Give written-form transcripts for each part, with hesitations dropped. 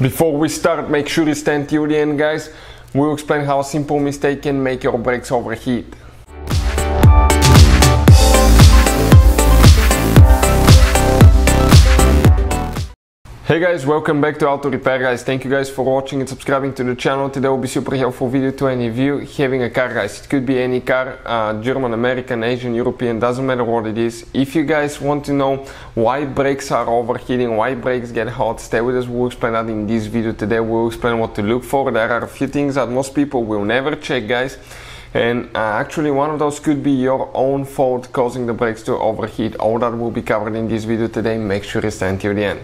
Before we start, make sure you stand till the end, guys. We'll explain how a simple mistake can make your brakes overheat. Hey guys, welcome back to Auto Repair Guys. Thank you guys for watching and subscribing to the channel. Today will be super helpful video to any of you having a car, guys. It could be any car, German, American, Asian, European, doesn't matter what it is. If you guys want to know why brakes are overheating, why brakes get hot, stay with us. We'll explain that in this video. Today we'll explain what to look for. There are a few things that most people will never check, guys. And actually one of those could be your own fault causing the brakes to overheat. All that will be covered in this video today. Make sure you stay until the end.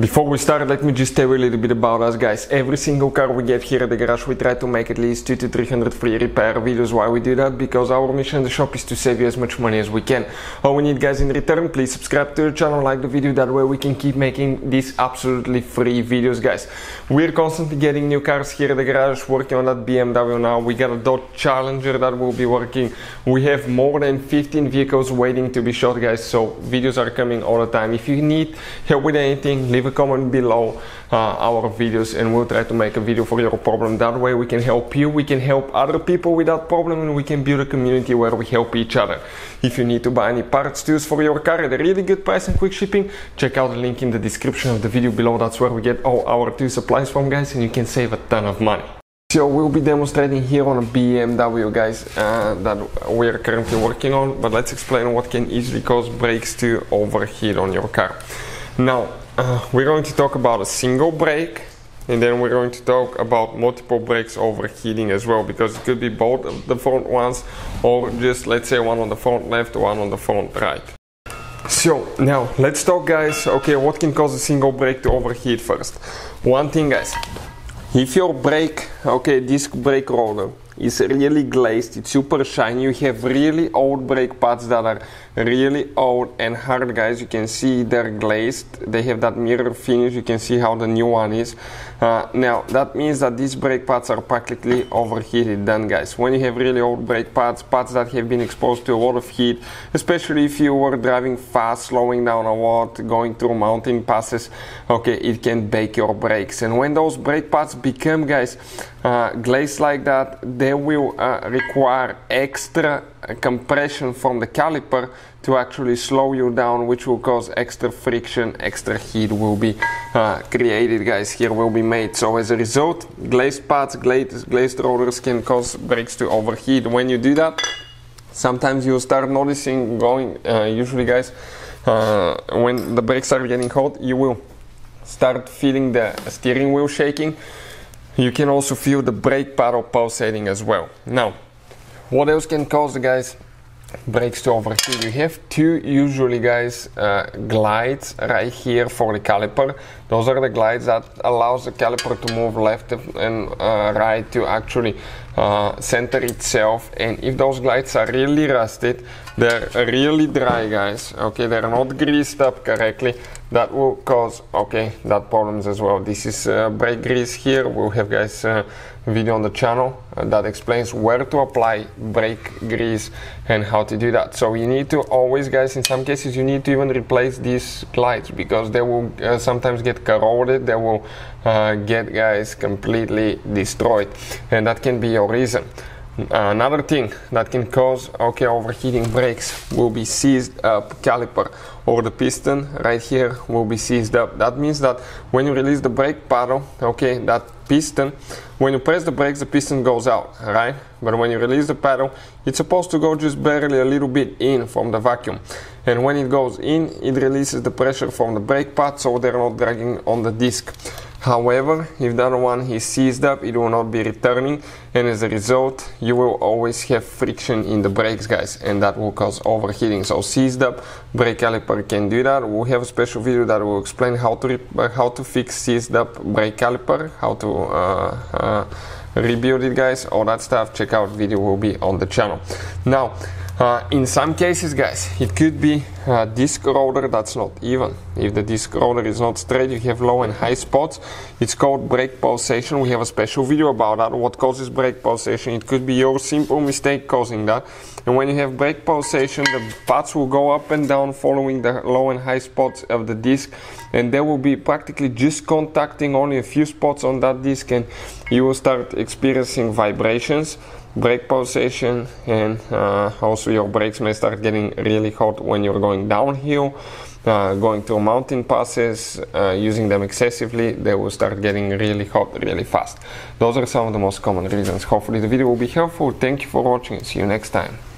Before we start, let me just tell you a little bit about us, guys. Every single car we get here at the garage, we try to make at least 200 to 300 free repair videos. Why we do that? Because our mission in the shop is to save you as much money as we can. All we need, guys, in return, please subscribe to the channel, like the video, that way we can keep making these absolutely free videos, guys. We're constantly getting new cars here at the garage, working on that BMW now. We got a Dodge Challenger that will be working. We have more than 15 vehicles waiting to be shot, guys, so videos are coming all the time. If you need help with anything, leave a comment below our videos and we'll try to make a video for your problem. That way we can help you, we can help other people with that problem, and we can build a community where we help each other. If you need to buy any parts to use for your car at a really good price and quick shipping, check out the link in the description of the video below. That's where we get all our two supplies from, guys, and you can save a ton of money. So we'll be demonstrating here on a BMW, guys, that we're currently working on, but let's explain what can easily cause brakes to overheat on your car. Now, we're going to talk about a single brake, and then we're going to talk about multiple brakes overheating as well, because it could be both of the front ones, or just, let's say, one on the front left, one on the front right. So now let's talk, guys, okay, what can cause a single brake to overheat first. One thing, guys, if your brake, okay, disc brake roller is really glazed, it's super shiny, you have really old brake pads that are really old and hard, guys. You can see they're glazed, they have that mirror finish, you can see how the new one is. Now that means that these brake pads are practically overheated then, guys. When you have really old brake pads, pads that have been exposed to a lot of heat, especially if you were driving fast, slowing down a lot, going through mountain passes, okay, it can bake your brakes. And when those brake pads become, guys, glazed like that, they will require extra compression from the caliper to actually slow you down, which will cause extra friction, extra heat will be created, guys, here will be made. So as a result, glazed pads, glazed rollers can cause brakes to overheat. When you do that, sometimes you'll start noticing going, usually, guys, when the brakes are getting hot, you will start feeling the steering wheel shaking. You can also feel the brake paddle pulsating as well. Now, what else can cause the guys brakes to overheat? You have two, usually, guys, glides right here for the caliper. Those are the glides that allows the caliper to move left and right to actually center itself. And if those glides are really rusted, they're really dry, guys, okay, they're not greased up correctly, that will cause, okay, that problems as well. This is brake grease here. We'll have, guys, video on the channel that explains where to apply brake grease and how to do that. So you need to always, guys, in some cases you need to even replace these glides, because they will sometimes get corroded, they will get, guys, completely destroyed, and that can be your reason. Another thing that can cause, okay, overheating brakes will be seized up caliper, or the piston right here will be seized up. That means that when you release the brake paddle, okay, that piston, when you press the brakes, the piston goes out, right? But when you release the paddle, it's supposed to go just barely a little bit in from the vacuum. And when it goes in, it releases the pressure from the brake pad, so they're not dragging on the disc. However, if that one is seized up, it will not be returning, and as a result, you will always have friction in the brakes, guys, and that will cause overheating. So seized up brake caliper can do that. We'll have a special video that will explain how to fix seized up brake caliper, how to rebuild it, guys, all that stuff. Check out, video will be on the channel. Now, in some cases, guys, it could be disc roller, that's not even. If the disc roller is not straight, you have low and high spots. It's called brake pulsation. We have a special video about that, what causes brake pulsation. It could be your simple mistake causing that. And when you have brake pulsation, the pads will go up and down following the low and high spots of the disc, and they will be practically just contacting only a few spots on that disc, and you will start experiencing vibrations, brake pulsation, and also your brakes may start getting really hot when you're going downhill, going through mountain passes, using them excessively. They will start getting really hot really fast. Those are some of the most common reasons. Hopefully the video will be helpful. Thank you for watching. See you next time.